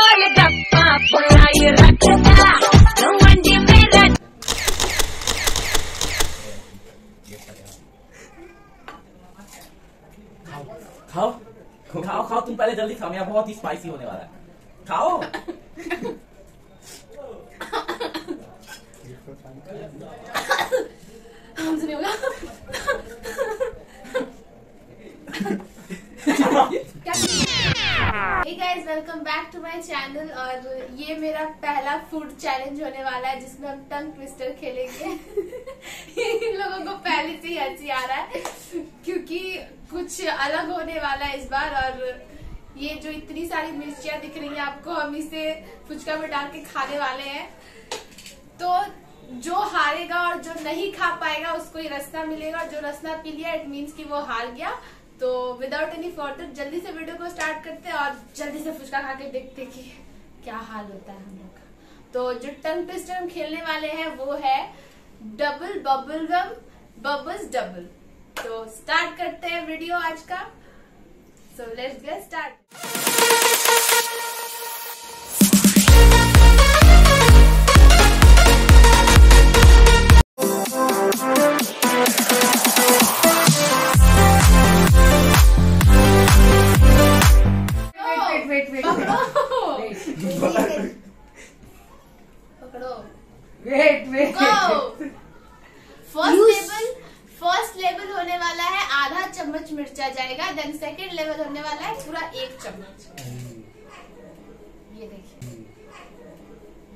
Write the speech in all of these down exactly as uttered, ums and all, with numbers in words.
खाओ खाओ खाओ तुम पहले जल्दी खाओ, मेरा बहुत ही स्पाइसी होने वाला है। खाओ हमसे नहीं होगा। Hey guys, welcome back to my channel। और ये मेरा पहला फूड चैलेंज होने वाला है जिसमें हम टंग ट्विस्टर खेलेंगे। इन लोगों को पहले से ही हंसी आ रहा है क्योंकि कुछ अलग होने वाला है इस बार। और ये जो इतनी सारी मिर्चियां दिख रही हैं आपको, हम इसे फुचका में डाल के खाने वाले हैं। तो जो हारेगा और जो नहीं खा पाएगा उसको ये रसना मिलेगा, और जो रसना पी लिया इट मीन्स कि वो हार गया। तो विदाउट एनी फर्दर जल्दी से वीडियो को स्टार्ट करते हैं और जल्दी से फुचका खा के देखते कि क्या हाल होता है हम लोग का। तो जो टंग ट्विस्टर हम खेलने वाले हैं वो है double bubble gum bubbles double. तो स्टार्ट करते हैं वीडियो आज का। So let's get start. चम्मच मिर्चा जाएगा, देन सेकेंड लेवल होने वाला है पूरा एक चम्मच। ये देखिए,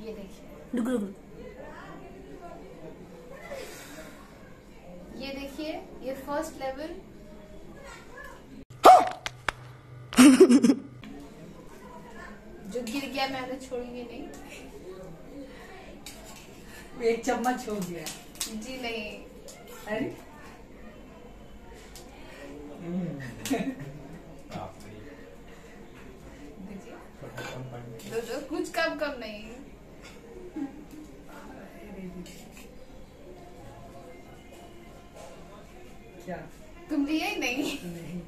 ये देखिए, ये देखिए, ये फर्स्ट लेवल। जो गिर गया मैंने छोड़ेंगे नहीं। एक चम्मच हो गया जी। नहीं, अरे दो दो, कुछ कम कम नहीं। क्या तुम लिए ही नहीं? नहीं।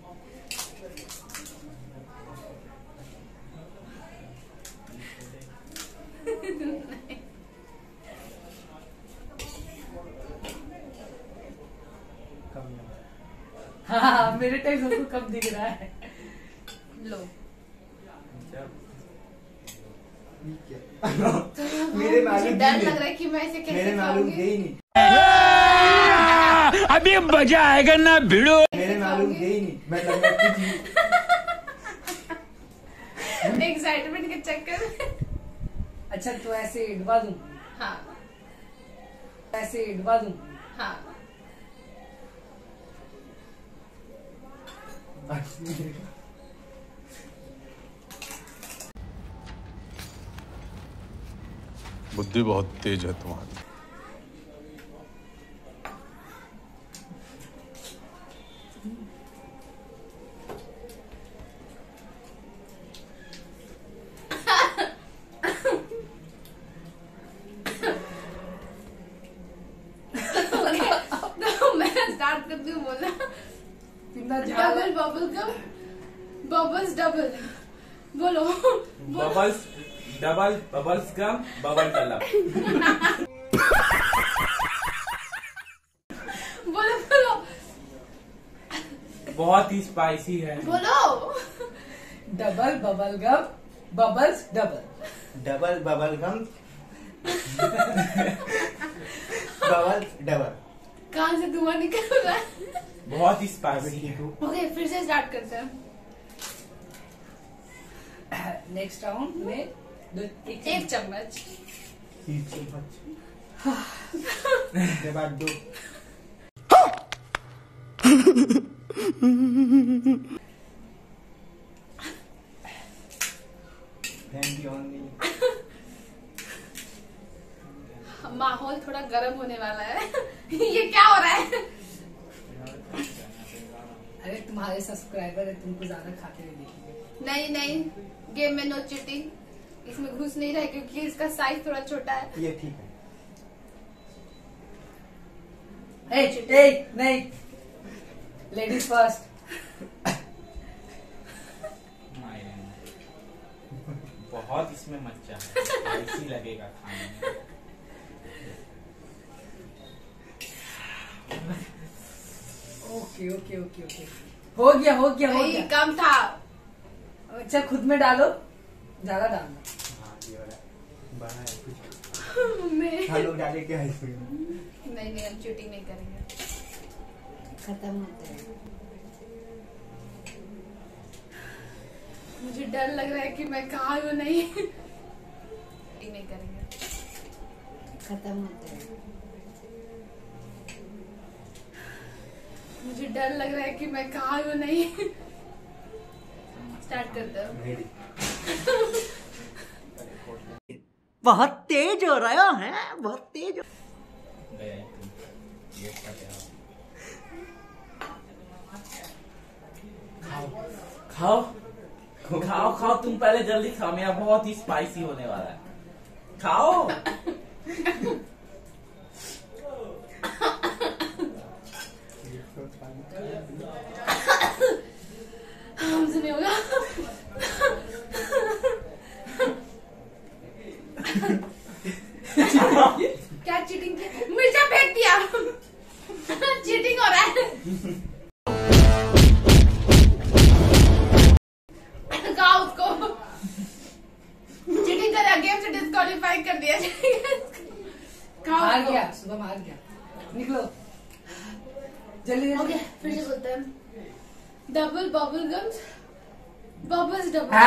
हाँ, मेरे टाइम सबको कम दिख रहा है। लो मेरे मालूम, डर लग रहा है कि मैं इसे कैसे नहीं। अभी मजा आएगा ना भिड़ो। मेरे मालूम नहीं, मैं एक्साइटमेंट के चक्कर में। अच्छा तो ऐसे डुबा दूं? हाँ, ऐसे डुबा दूं? हाँ। बुद्धि बहुत तेज है तुम्हारी। तो मैं स्टार्ट करती हूँ बोलना। Double bubble gum bubbles double. बोलो bubbles double bubbles gum bubble double. बोलो बोलो, बहुत ही स्पाइसी है। बोलो double bubble gum bubbles double. Double bubble gum bubble double. कहाँ से धुआं निकल रहा है? बहुत ही स्पाइसी है। ओके, फिर से स्टार्ट करते हैं। नेक्स्ट राउंड में एक, एक चम्मच, एक चम्मच के बाद दो। माहौल थोड़ा गर्म होने वाला है। ये क्या हो रहा है? अरे तुम्हारे सब्सक्राइबर है, तुमको ज्यादा खाते हुए देखेंगे। नहीं नहीं, गेम में नो चीटिंग, इसमें घुस नहीं रहा है क्योंकि इसका साइज थोड़ा छोटा है। ये ठीक है। ए चीटिंग नहीं, लेडीज फर्स्ट। बहुत इसमें मच्छा है, ऐसी लगेगा खाने में। ओके ओके ओके ओके हो गया हो गया हो गया। कम था। अच्छा खुद में डालो, ज्यादा डालना। हाँ लोग डाले क्या है इसमें? नहीं नहीं हम चीटिंग नहीं करेंगे। खत्म होता है। मुझे डर लग रहा है कि मैं कहाँ हूँ। नहीं चीटिंग नहीं करेंगे, खत्म होता है। मुझे डर लग रहा है कि मैं कहाँ हूँ। नहीं स्टार्ट करता। बहुत तेज हो रहा है, बहुत तेज हो। खाओ खाओ खाओ, तुम पहले जल्दी खाओ, मेरा बहुत ही स्पाइसी होने वाला है। खाओ। हमसे नहीं होगा। क्या चीटिंग की? मिर्चा फेंक दिया। चीटिंग हो रहा है। गाओ उसको। चीटिंग कर रहा, गेम से डिस्क्वालीफाई कर दिया। मार गया, सुबह मार गया। निकलो जल्दी। ओके फिर से बोलते हैं। Double bubble gums, bubbles double,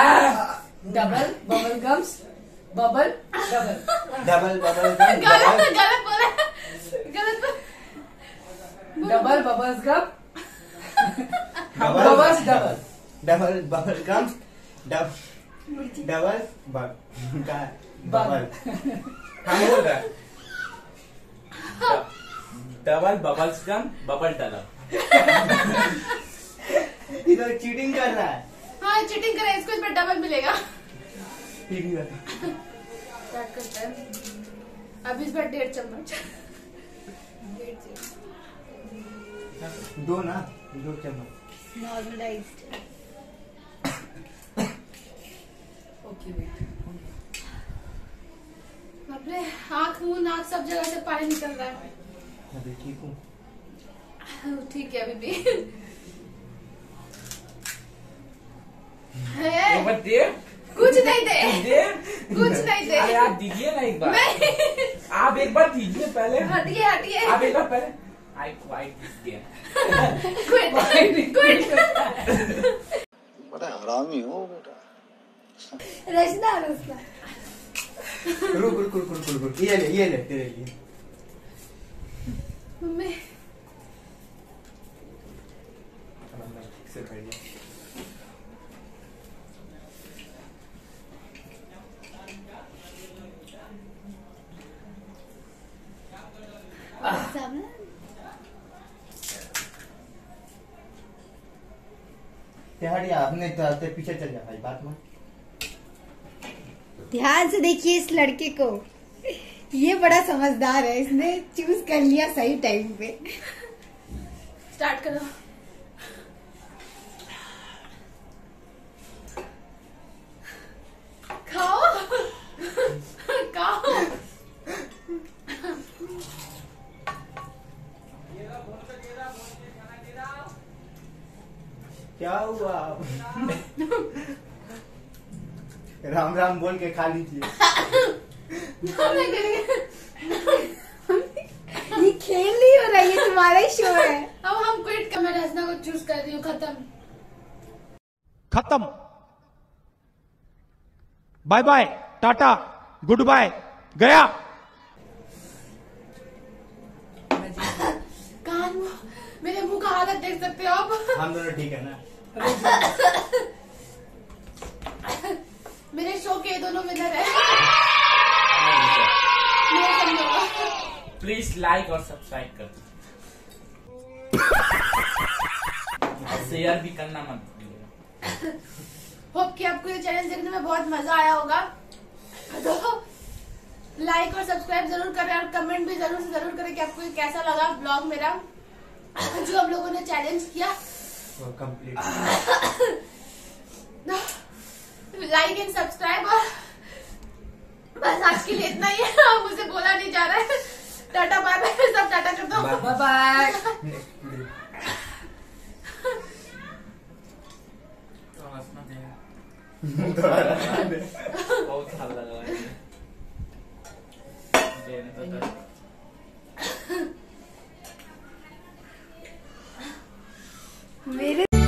double bubble gums, bubble double, double bubble gum. गलत गलत बोला, गलत। Double bubbles gum, bubbles double, double bubble gums, double double bubble. हम बोल रहे हैं double bubbles gum, bubble double. इधर चीटिंग कर रहा है। हाँ चीटिंग कर रहा है, इसको इस पर डबल मिलेगा। स्टार्ट करते हैं। अब इस बार डेढ़ चम्मच, दो ना दो चम्मच नॉर्मलाइज्ड। Okay wait. अपने आँख मुँह नाक सब जगह से पानी निकल रहा है। अभी ठीक हूँ, ठीक है अभी भी। दे कुछ नहीं दे, दे कुछ नहीं दे। अरे आप दीजिए ना एक बार, आप एक बार दीजिए पहले। हटिए हटिए, आप एक बार पहले। I quit. बड़ा हरामी हो बेटा। रचना रचना। रुक रुक रुक रुक रुक, ये ले ये ले तेरे लिए। मम्मी आपने तो पीछे चल जाए भाई, बात मत। ध्यान से देखिए इस लड़के को, ये बड़ा समझदार है, इसने चूज कर लिया सही टाइम पे। स्टार्ट करो। खाओ खाओ। क्या हुआ? राम राम बोल के खा लीजिए। ये खेल नहीं हो रहा, ये तुम्हारा ही शो है। अब हम क्विट कर, मैं रचना को चूज कर रही हूँ। खत्म खत्म, bye bye tata good bye गया। कान मेरे मुंह का हालत देख सकते हो आप। हम दोनों ठीक है ना? मेरे शो के दोनों विनर है। प्लीज लाइक और सब्सक्राइब कर दो। शेयर भी करना मत भूलिएगा। होप कि आपको ये चैलेंज देखने में बहुत मजा आया होगा। तो लाइक और सब्सक्राइब जरूर करें और कमेंट भी जरूर से जरूर करें कि आपको ये कैसा लगा ब्लॉग मेरा, जो हम लोगों ने चैलेंज किया। Complete like and subscribe. और बस आज के लिए इतना ही है, मुझे बोला नहीं जा रहा है। टाटा बाय बाय, सब टाटा कर दो, बाय बाय। बहुत साल लगा है देने तो। मेरे